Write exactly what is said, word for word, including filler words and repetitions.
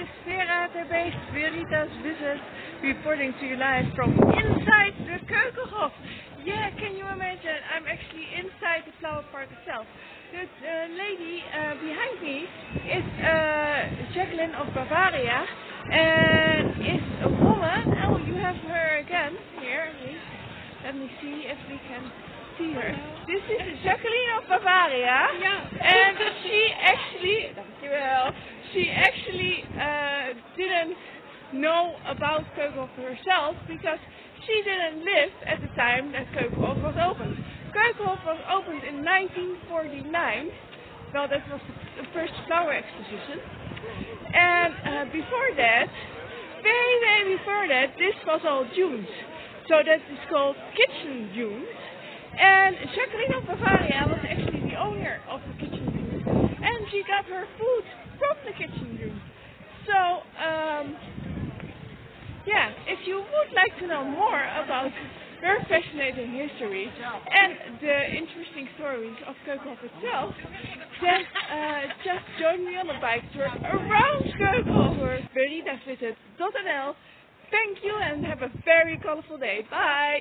is Vera ter Beest, Veritas Visit, reporting to you live from inside the Keukenhof. Yeah, can you imagine? I'm actually inside the flower park itself. The uh, lady uh, behind me is uh, Jacqueline of Bavaria, and is a woman. Oh, you have her again here. Let me see if we can see her. This is Jacqueline of Bavaria, yeah. And she actually, well, she actually uh, didn't know about Keukenhof herself because she didn't live at the time that Keukenhof was opened. Keukenhof was opened in nineteen forty-nine. Well, that was the first flower exposition. And uh, before that, very, very before that, this was all dunes. So that is called kitchen dunes. And Jacqueline of Bavaria was actually the owner of the kitchen dunes. And she got her food from the kitchen room. So, um, yeah, if you would like to know more about her fascinating history and the interesting stories of Keukenhof itself, then uh, just join me on a bike tour around Keukenhof. Veritas Visit dot N L. Thank you and have a very colorful day. Bye!